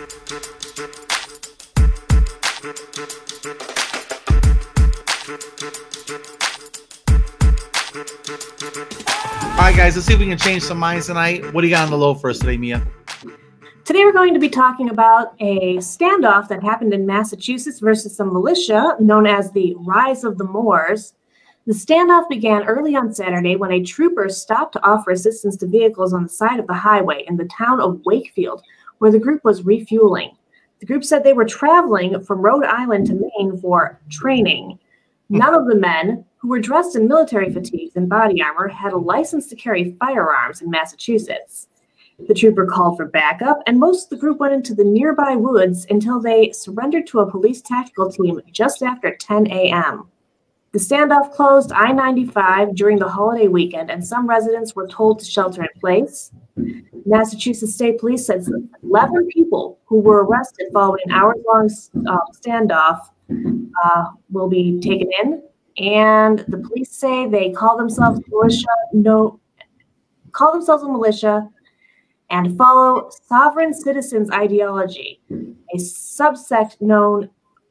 Alright guys, let's see if we can change some minds tonight. What do you got on the low for us today, Mia? Today we're going to be talking about a standoff that happened in Massachusetts versus some militia known as the Rise of the Moors. The standoff began early on Saturday when a trooper stopped to offer assistance to vehicles on the side of the highway in the town of Wakefield, where the group was refueling. The group said they were traveling from Rhode Island to Maine for training. None of the men, who were dressed in military fatigues and body armor, had a license to carry firearms in Massachusetts. The trooper called for backup, and most of the group went into the nearby woods until they surrendered to a police tactical team just after 10 a.m. The standoff closed I-95 during the holiday weekend, and some residents were told to shelter in place. Massachusetts State Police said 11 people who were arrested following an hour-long standoff will be taken in, and the police say they call themselves a militia and follow sovereign citizens ideology, a subsect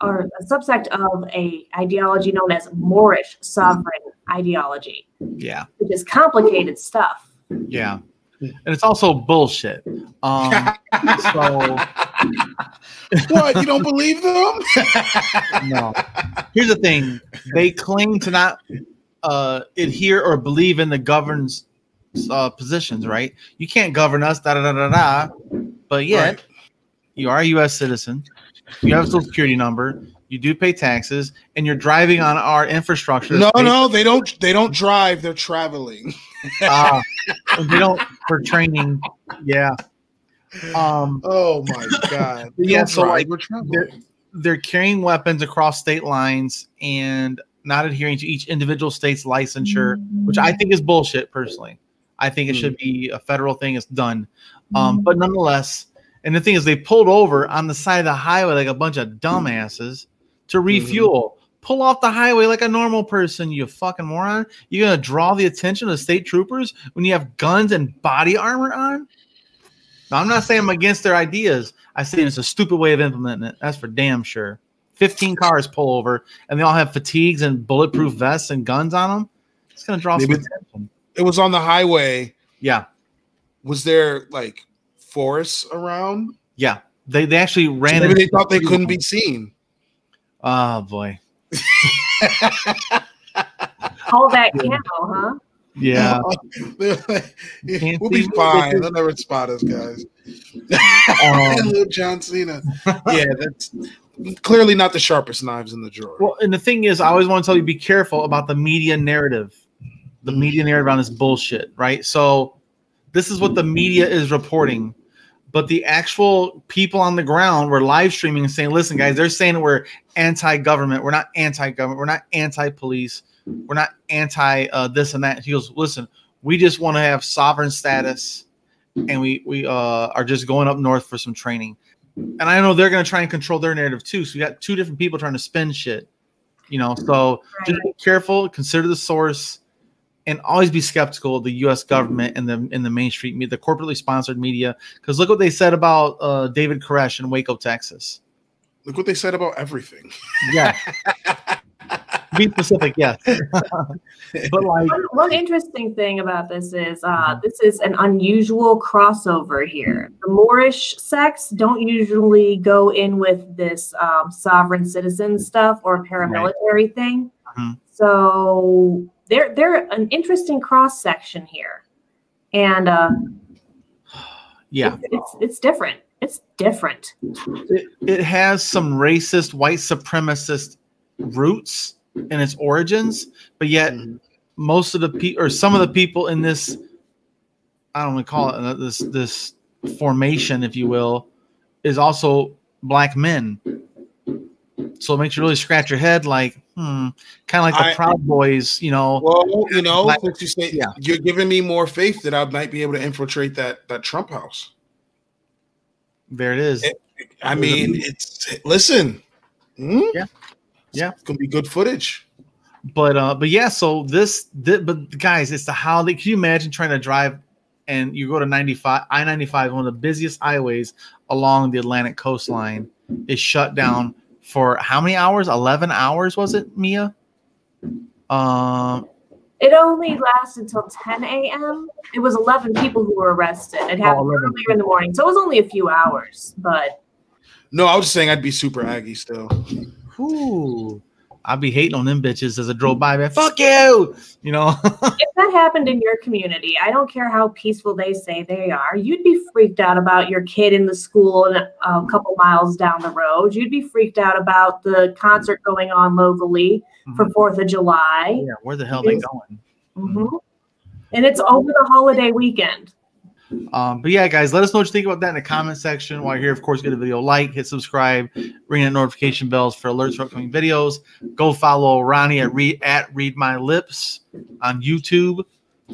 of a ideology known as Moorish sovereign ideology. Yeah, which is complicated stuff. Yeah, and it's also bullshit. So what, you don't believe them? No. Here's the thing: they claim to not adhere or believe in the government's positions. Right? You can't govern us. Da da da da da. But yet, right, you are a U.S. citizen. You have a social security number. You do pay taxes, and you're driving on our infrastructure. No, they don't. They don't drive. They're traveling. They don't for training. Yeah. Oh my God. Yeah. So like, they're carrying weapons across state lines and not adhering to each individual state's licensure, which I think is bullshit. Personally, I think it should be a federal thing. It's done. But nonetheless. And the thing is, they pulled over on the side of the highway like a bunch of dumbasses to refuel. Pull off the highway like a normal person, you fucking moron. You're going to draw the attention of state troopers when you have guns and body armor on? Now, I'm not saying I'm against their ideas. I say it's a stupid way of implementing it. That's for damn sure. 15 cars pull over, and they all have fatigues and bulletproof vests and guns on them. It's going to draw some attention. It was on the highway. Yeah. Was there, like, force around? Yeah, they actually ran. So maybe they thought they couldn't be seen. Oh boy! All that camo, huh? Yeah, we'll be fine. They'll never spot us, guys. Little John Cena. Yeah, that's clearly not the sharpest knives in the drawer. Well, and the thing is, I always want to tell you: be careful about the media narrative. The media narrative on this bullshit, right? So this is what the media is reporting. But the actual people on the ground were live streaming and saying, listen, guys, they're saying we're anti-government. We're not anti-government. We're not anti-police. We're not anti-this and that. He goes, listen, we just want to have sovereign status, and we are just going up north for some training. And I know they're going to try and control their narrative too. So you got two different people trying to spin shit. You know, so just be careful. Consider the source. And always be skeptical of the U.S. government and the mainstream media, the corporately sponsored media. Because look what they said about David Koresh in Waco, Texas. Look what they said about everything. Yeah. Be specific, yes. But like, one interesting thing about this is an unusual crossover here. The Moorish sects don't usually go in with this sovereign citizen stuff or paramilitary thing. So They're an interesting cross section here, and yeah, it's different. It's different. It has some racist, white supremacist roots in its origins, but yet most of the people, or some of the people in this, I don't want to call it this formation, if you will, is also black men. So it makes you really scratch your head, like. Kind of like the Proud Boys, you know. Well, you know, like, you say, yeah, you're giving me more faith that I might be able to infiltrate that Trump house. There it is. Listen. Yeah, it's gonna be good footage. But yeah, so but guys, it's the holiday. Can you imagine trying to drive and you go to I-95, one of the busiest highways along the Atlantic coastline, is shut down for how many hours? 11 hours, was it, Mia? It only lasted until 10 a.m. It was 11 people who were arrested. It happened earlier in the morning, so it was only a few hours. But no, I was just saying I'd be super aggy still. Ooh, I'd be hating on them bitches as I drove by. Man, fuck you, you know. If that happened in your community, I don't care how peaceful they say they are, you'd be freaked out about your kid in the school and a couple miles down the road. You'd be freaked out about the concert going on locally. For 4th of July. Yeah, where the hell are they going? Mm-hmm. And it's over the holiday weekend. But yeah, guys, let us know what you think about that in the comment section. While you're here, of course, get a video like, hit subscribe, ring the notification bells for alerts for upcoming videos. Go follow Ronnie at Read My Lips on YouTube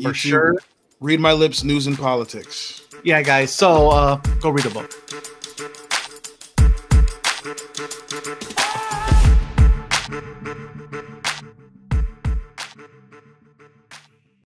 for sure. Read My Lips News and Politics. Yeah, guys. So go read a book.